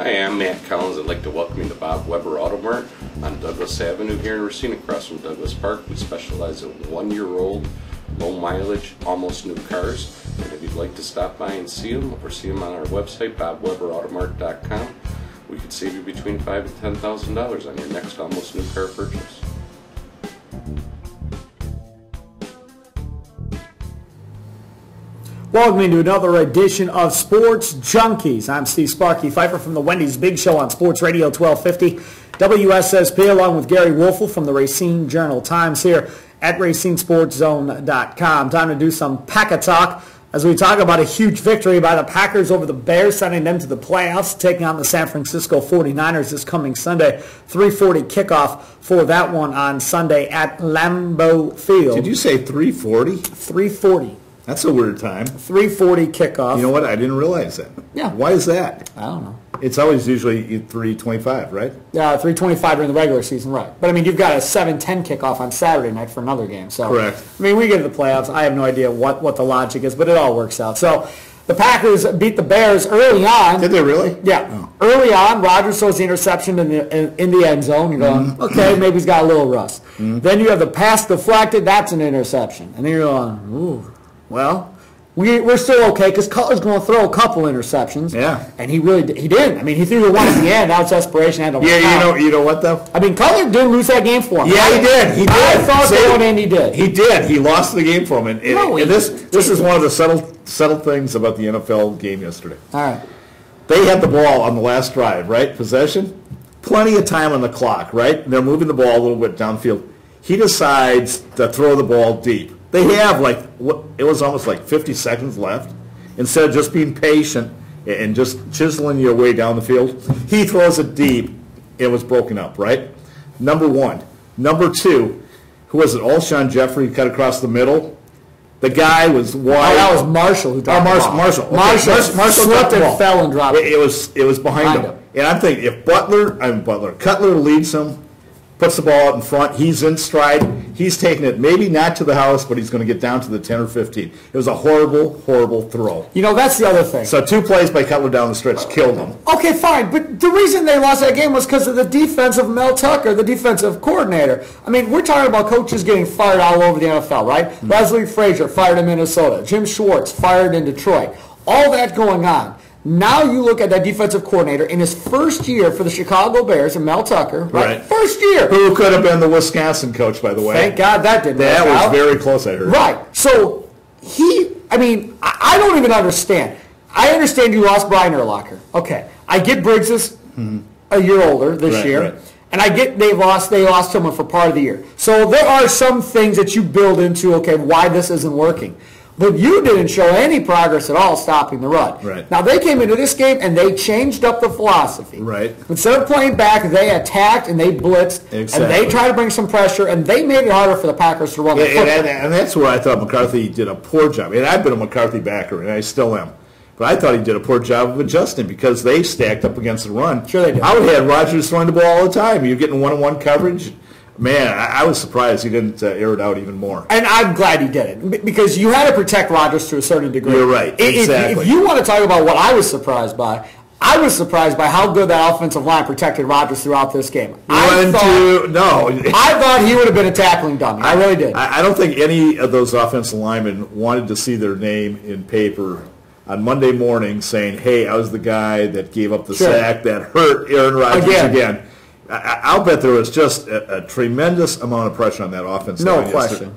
Hi, I'm Matt Collins. I'd like to welcome you to Bob Weber Automart on Douglas Avenue here in Racine, across from Douglas Park. We specialize in one-year-old, low-mileage, almost new cars. And if you'd like to stop by and see them, or see them on our website, bobweberautomart.com, we could save you between $5,000 and $10,000 on your next almost new car purchase. Welcome to another edition of Sports Junkies. I'm Steve Sparky Fifer from the Wendy's Big Show on Sports Radio 1250, WSSP, along with Gary Woelfel from the Racine Journal Times here at RacinesportsZone.com. Time to do some Packer talk as we talk about a huge victory by the Packers over the Bears, sending them to the playoffs, taking on the San Francisco 49ers this coming Sunday. 3:40 kickoff for that one on Sunday at Lambeau Field. Did you say 3:40? 3:40. That's a weird time. 3:40 kickoff. You know what? I didn't realize that. Yeah. Why is that? I don't know. It's always usually 3:25, right? Yeah, 3:25 during the regular season, right. But, I mean, you've got a 7:10 kickoff on Saturday night for another game. So, correct. I mean, we get to the playoffs. I have no idea what the logic is, but it all works out. So, the Packers beat the Bears early on. Did they really? Yeah. Oh. Early on, Rodgers throws the interception in the end zone. You're going, okay, maybe he's got a little rust. Then you have the pass deflected. That's an interception. And then you're going, ooh. Well, we're still okay because Cutler's going to throw a couple interceptions. Yeah, and he didn't. I mean, he threw the one at the end. Now it's desperation. You know what though? I mean, Cutler did lose that game for him. Yeah, he did. He did. I thought that, and he did. He did. He lost the game for him. And, this is one of the subtle things about the NFL game yesterday. All right, they had the ball on the last drive, right? Possession, plenty of time on the clock, right? They're moving the ball a little bit downfield. He decides to throw the ball deep. They have, like, it was almost like 50 seconds left. Instead of just being patient and just chiseling your way down the field, he throws it deep. It was broken up, right? Number one. Number two, who was it? Alshon Jeffrey cut across the middle. The guy was wide. Oh, that was Marshall who dropped the ball. Marshall. Okay. Marshall slipped and fell and dropped it. It was behind him. And I'm thinking, if Cutler leads him, puts the ball out in front. He's in stride. He's taking it maybe not to the house, but he's going to get down to the 10 or 15. It was a horrible, horrible throw. You know, that's the other thing. So 2 plays by Cutler down the stretch killed him. Okay, fine. But the reason they lost that game was because of the defense of Mel Tucker, the defensive coordinator. I mean, we're talking about coaches getting fired all over the NFL, right? Mm-hmm. Leslie Frazier fired in Minnesota. Jim Schwartz fired in Detroit. All that going on. Now you look at that defensive coordinator in his first year for the Chicago Bears, and Mel Tucker, right? First year. Who could have been the Wisconsin coach, by the way. Thank God that didn't work out. That was very close, I heard. Right. So I don't even understand. I understand you lost Brian Urlacher. Okay. I get Briggs is a year older this year. Right. And I get they lost someone for part of the year. So there are some things that you build into, okay, why this isn't working. But you didn't show any progress at all stopping the run. Right. Now, they came into this game, and they changed up the philosophy. Right. Instead of playing back, they attacked, and they blitzed, and they tried to bring some pressure, and they made it harder for the Packers to run the football. And that's where I thought McCarthy did a poor job. And I've been a McCarthy backer, and I still am. But I thought he did a poor job of adjusting because they stacked up against the run. Sure they did. I would have had Rodgers throwing the ball all the time. You're getting one-on-one coverage. Man, I was surprised he didn't air it out even more. And I'm glad he did it because you had to protect Rodgers to a certain degree. You're right, exactly. If you want to talk about what I was surprised by how good that offensive line protected Rodgers throughout this game. I thought he would have been a tackling dummy. I really did. I don't think any of those offensive linemen wanted to see their name in paper on Monday morning saying, hey, I was the guy that gave up the sack that hurt Aaron Rodgers again. I'll bet there was just a tremendous amount of pressure on that offense. No question.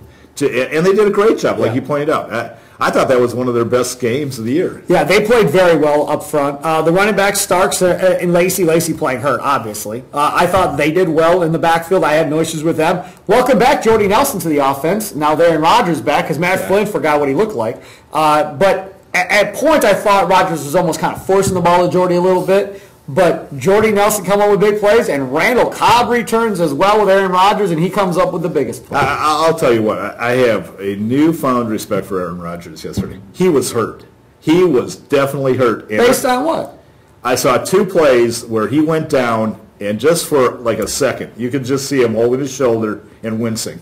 And they did a great job, like you pointed out. I thought that was one of their best games of the year. Yeah, they played very well up front. The running back Starks and Lacey playing hurt, obviously. I thought they did well in the backfield. I had no issues with them. Welcome back, Jordy Nelson, to the offense. Now they're in Rodgers back because Matt Flynn forgot what he looked like. But at points, I thought Rodgers was almost kind of forcing the ball to Jordy a little bit. But Jordy Nelson come up with big plays, and Randall Cobb returns as well with Aaron Rodgers, and he comes up with the biggest play. I'll tell you what. I have a newfound respect for Aaron Rodgers yesterday. He was hurt. He was definitely hurt. Based on what? I saw 2 plays where he went down, and just for like a second, you could just see him holding his shoulder and wincing.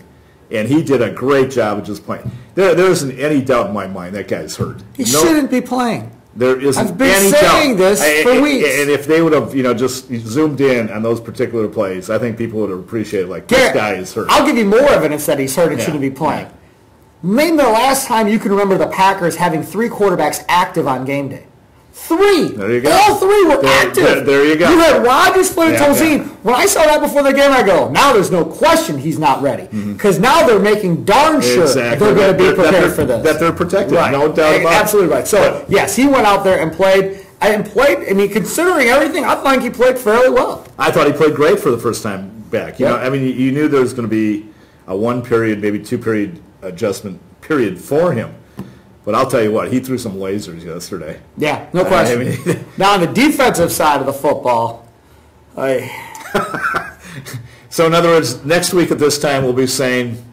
And he did a great job of just playing. There isn't any doubt in my mind that guy's hurt. He shouldn't be playing. There isn't any doubt. I've been saying this for weeks. And if they would have, you know, just zoomed in on those particular plays, I think people would have appreciated, like, this guy is hurt. I'll give you more evidence that he's hurt and shouldn't be playing. Yeah. Maybe the last time you can remember the Packers having three quarterbacks active on game day. Three. There you go. All three were active. There you go. You had Rodgers, Flynn, and Tolzien. When I saw that before the game, I go, now there's no question he's not ready. Because now they're making darn sure they're going to be prepared for this. That they're protected. Right. No doubt about it. Absolutely right. So, yes, he went out there and played. I mean, considering everything, I think he played fairly well. I thought he played great for the first time back. You know, I mean, you knew there was going to be a one-period, maybe two-period adjustment period for him. But I'll tell you what, he threw some lasers yesterday. Yeah, no question. I mean, now on the defensive side of the football, So in other words, next week at this time we'll be saying,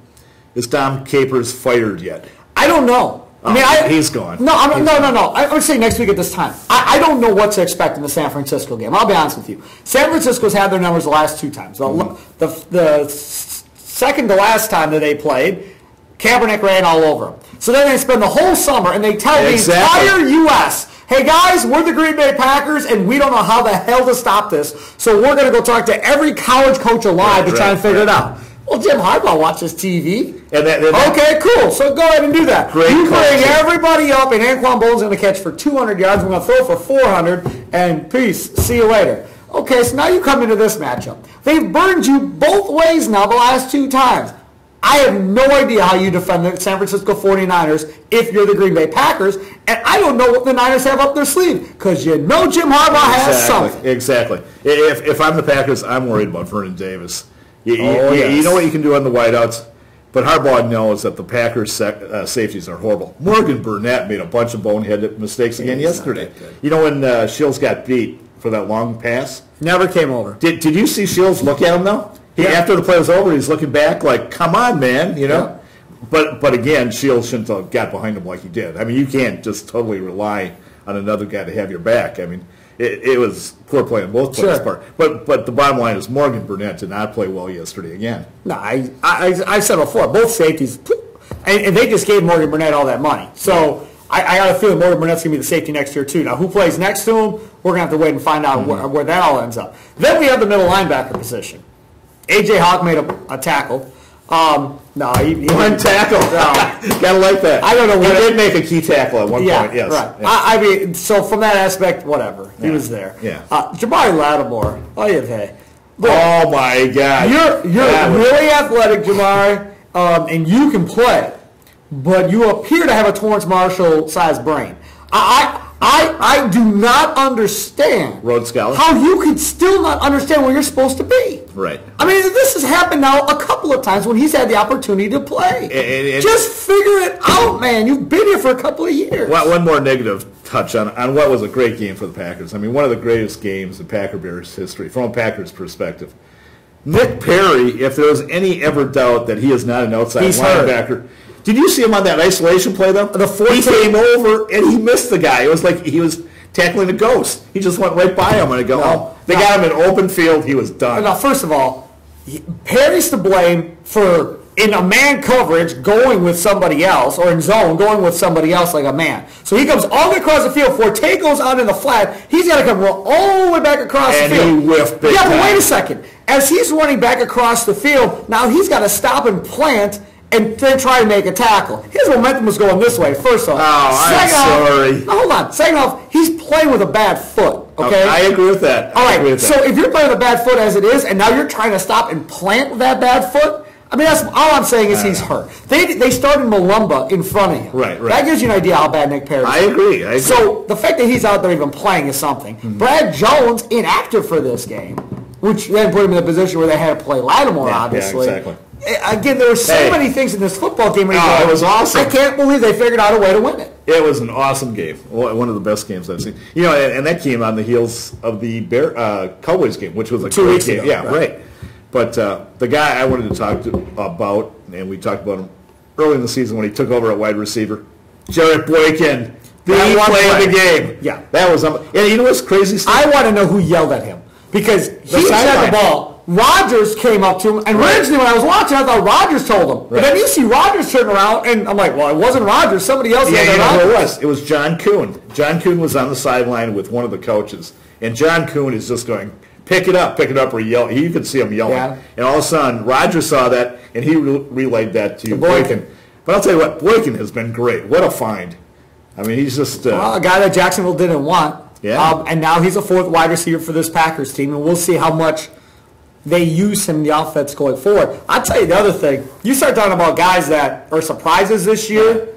is Dom Capers fired yet? I don't know. Oh, I mean, he's gone. No. I would say next week at this time. I don't know what to expect in the San Francisco game. I'll be honest with you. San Francisco's had their numbers the last two times. The second to last time that they played, Kaepernick ran all over them. So then they spend the whole summer, and they tell the entire U.S., hey, guys, we're the Green Bay Packers, and we don't know how the hell to stop this, so we're going to go talk to every college coach alive to try and figure it out. Well, Jim Harbaugh watches TV. Okay, cool. So go ahead and do that. You bring everybody up, and Anquan Bolden's going to catch for 200 yards. We're going to throw for 400, and peace. See you later. Okay, so now you come into this matchup. They've burned you both ways now the last two times. I have no idea how you defend the San Francisco 49ers if you're the Green Bay Packers, and I don't know what the Niners have up their sleeve because you know Jim Harbaugh has something. Exactly. If I'm the Packers, I'm worried about Vernon Davis. You know what you can do on the wideouts, but Harbaugh knows that the Packers' safeties are horrible. Morgan Burnett made a bunch of boneheaded mistakes again yesterday. You know when Shields got beat for that long pass? Never came over. Did you see Shields look at him, though? Yeah. After the play was over, he's looking back like, come on, man, you know. Yeah. But again, Shields shouldn't have got behind him like he did. I mean, you can't just totally rely on another guy to have your back. I mean, it was poor play on both players' part. But the bottom line is Morgan Burnett did not play well yesterday again. No, I said before, both safeties, and they just gave Morgan Burnett all that money. So I got a feeling Morgan Burnett's going to be the safety next year too. Now, who plays next to him, we're going to have to wait and find out where that all ends up. Then we have the middle linebacker position. A.J. Hawk made a tackle. One tackle. Gotta like that. I don't know. He did make a key tackle at one point, yes. Right. Yes. I mean, so from that aspect, whatever. He was there. Yeah. Jamari Lattimore. Oh, my God. You're really athletic, Jamari, and you can play, but you appear to have a Torrance Marshall-sized brain. I do not understand how you could still not understand where you're supposed to be. Right. I mean, this has happened now a couple of times when he's had the opportunity to play. And just figure it out, man. You've been here for a couple of years. One more negative touch on what was a great game for the Packers. I mean, one of the greatest games in Packer Bears history, from a Packers perspective. Nick Perry, if there was any ever doubt that he is not an outside linebacker. Did you see him on that isolation play, though? He came over, and he missed the guy. It was like he was tackling a ghost. He just went right by him, and they got him in open field. He was done. Now, first of all, Perry's to blame for, in a man coverage, going with somebody else, or in zone, going with somebody else like a man. So he comes all the way across the field. Forte goes out in the flat. He's got to come all the way back across the field. And he whiffed big time. But wait a second. As he's running back across the field, now he's got to stop and plant and then try to make a tackle. His momentum was going this way, first off. Second off, he's playing with a bad foot, okay? I agree with that. So if you're playing with a bad foot as it is, and now you're trying to stop and plant with that bad foot, I mean, that's all I'm saying is he's hurt. They started Malumba in front of him. Right. That gives you an idea how bad Nick Perry is. I agree. So the fact that he's out there even playing is something. Brad Jones, inactive for this game, which then put him in the position where they had to play Lattimore, obviously. Yeah, exactly. Again, there were so many things in this football game. It was awesome. I can't believe they figured out a way to win it. It was an awesome game. One of the best games I've seen. You know, and that came on the heels of the Cowboys game, which was a great game. Yeah, right. But the guy I wanted to talk about, and we talked about him early in the season when he took over at wide receiver, Jarrett Boykin, the play of the game. Yeah. That was unbelievable. And you know what's crazy? I want to know who yelled at him because he had the ball. Rodgers came up to him, and originally when I was watching, I thought Rodgers told him. But then you see Rodgers turn around, and I'm like, well, it wasn't Rodgers. Somebody else had it. It was John Kuhn. John Kuhn was on the sideline with one of the coaches, and John Kuhn is just going, pick it up, or yell. You could see him yelling. Yeah. And all of a sudden, Rodgers saw that, and he relayed that to Boykin. But I'll tell you what, Boykin has been great. What a find. I mean, he's just well, a guy that Jacksonville didn't want. Yeah. And now he's a fourth wide receiver for this Packers team, and we'll see how much they use him in the offense going forward. I'll tell you the other thing. You start talking about guys that are surprises this year.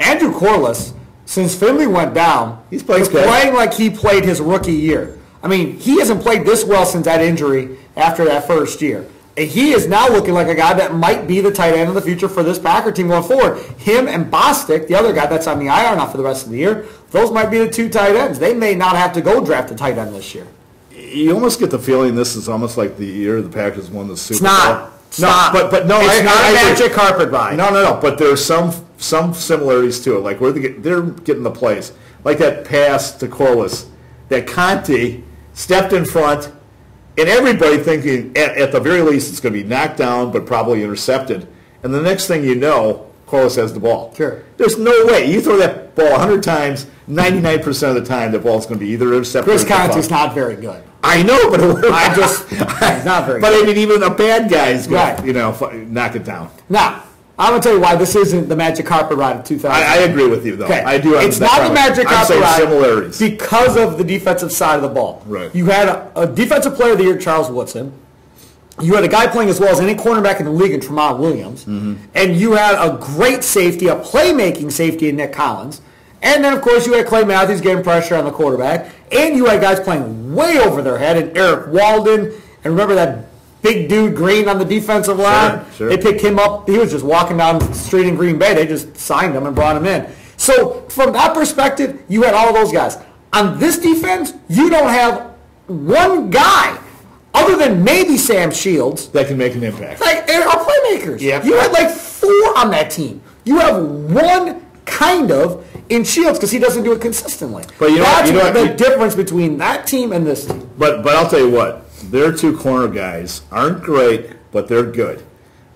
Andrew Corliss, since Finley went down, he's playing like he played his rookie year. I mean, he hasn't played this well since that injury after that first year. And he is now looking like a guy that might be the tight end of the future for this Packer team going forward. Him and Bostic, the other guy that's on the IR now for the rest of the year, those might be the two tight ends. They may not have to go draft a tight end this year. You almost get the feeling this is almost like the year the Packers won the Super Bowl. It's not a magic carpet ride. No. But there's some similarities to it. Like where they're getting the plays, like that pass to Corliss, that Conte stepped in front, and everybody thinking at the very least it's going to be knocked down, but probably intercepted. And the next thing you know, Corliss has the ball. Sure. There's no way you throw that ball 100 times. 99% of the time, the ball's going to be either intercepted. Chris Conte's not very good. I know, but he's not very good. But I mean, even a bad guy's going to, knock it down. Now, I'm going to tell you why this isn't the magic carpet ride of 2000. I agree with you, though. Okay. I do. It's not the magic carpet ride similarities because of the defensive side of the ball. Right. You had a defensive player of the year, Charles Woodson. You had a guy playing as well as any cornerback in the league in Tramon Williams. Mm-hmm. And you had a great safety, a playmaking safety in Nick Collins. And then, of course, you had Clay Matthews getting pressure on the quarterback. And you had guys playing way over their head. And Eric Walden. And remember that big dude Green on the defensive line? Sure. They picked him up. He was just walking down the street in Green Bay. They just signed him and brought him in. So from that perspective, you had all those guys. On this defense, you don't have one guy other than maybe Sam Shields. That can make an impact. Like, they're all playmakers. Yep. You had like four on that team. You have one kind of in Shields because he doesn't do it consistently. But that's the difference between that team and this team. But I'll tell you what, their two corner guys aren't great, but they're good.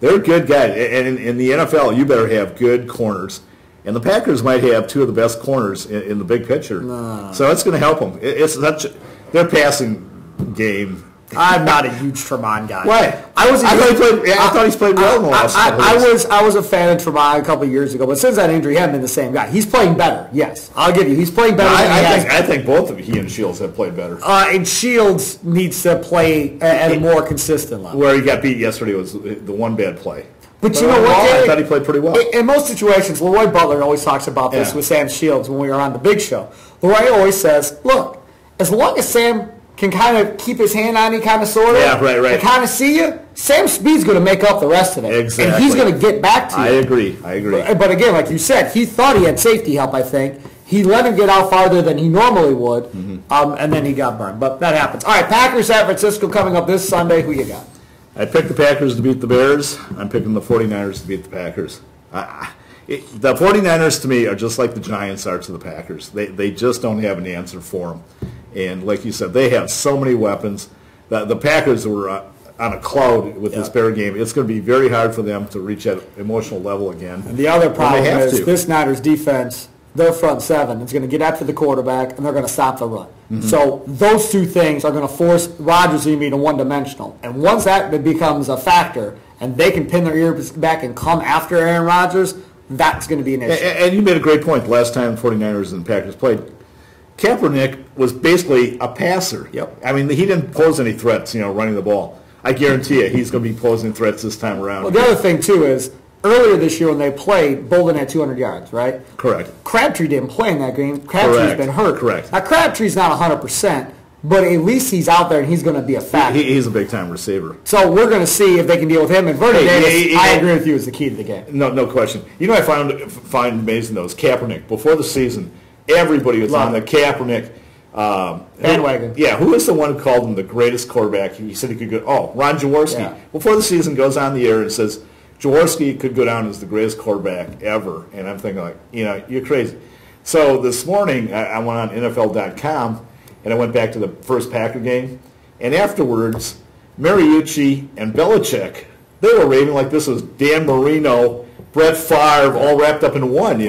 They're good guys. And in the NFL, you better have good corners. And the Packers might have two of the best corners in the big picture. So it's going to help them. It's such their passing game. I'm not a huge Tramon guy. Why? I thought he's played well in the last couple of years. I was a fan of Tramon a couple of years ago, but since that injury, he hasn't been the same guy. He's playing better, yes. I'll give you. He's playing better than I think both of he and Shields have played better. And Shields needs to play at a more consistent level. Where he got beat yesterday was the one bad play. But you know what, Gary? I thought he played pretty well. In most situations, Leroy Butler always talks about this with Sam Shields when we were on the big show. Leroy always says, look, as long as Sam can kind of keep his hand on you, kind of sort of. Yeah, right. Can kind of see you. Sam Speed's going to make up the rest of it. Exactly. And he's going to get back to you. I agree. But again, like you said, he thought he had safety help, I think. He let him get out farther than he normally would, and then he got burned. But that happens. All right, Packers San Francisco coming up this Sunday. Who you got? I picked the Packers to beat the Bears. I'm picking the 49ers to beat the Packers. The 49ers, to me, are just like the Giants are to the Packers. They just don't have an answer for them. And like you said, they have so many weapons. The Packers were on a cloud with this Bear game. It's going to be very hard for them to reach that emotional level again. And the other problem is this Niners defense, their front seven, is going to get after the quarterback, and they're going to stop the run. Mm-hmm. So those two things are going to force Rodgers to be one-dimensional. And once that becomes a factor, and they can pin their ears back and come after Aaron Rodgers, that's going to be an issue. And you made a great point the last time the 49ers and Packers played. Kaepernick was basically a passer. Yep. I mean, he didn't pose any threats, running the ball. I guarantee you he's going to be posing threats this time around. Well, the other thing, too, is earlier this year when they played, Bolden had 200 yards, right? Correct. Crabtree didn't play in that game. Crabtree's been hurt. Correct. Now, Crabtree's not 100%, but at least he's out there and he's going to be a factor. He's a big-time receiver. So we're going to see if they can deal with him. And Vernon Davis, I agree with you, is the key to the game. No question. I find amazing, though, is Kaepernick, before the season, everybody was on the Kaepernick bandwagon. Who is the one who called him the greatest quarterback? He said he could go. Oh, Ron Jaworski. Yeah. Before the season goes on the air and says Jaworski could go down as the greatest quarterback ever. And I'm thinking, like, you're crazy. So this morning I went on NFL.com and I went back to the first Packer game. And afterwards, Mariucci and Belichick, they were raving like this was Dan Marino, Brett Favre, all wrapped up in one.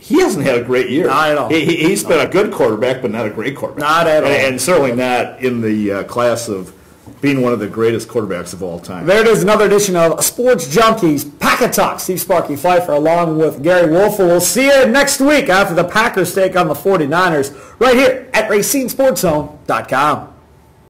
he hasn't had a great year. Not at all. He's been a good quarterback, but not a great quarterback. Not at all. And certainly not in the class of being one of the greatest quarterbacks of all time. There it is, another edition of Sports Junkies Packer Talk. Steve Sparky Fifer along with Gary Woelfel. We'll see you next week after the Packers take on the 49ers right here at RacinesportsZone.com.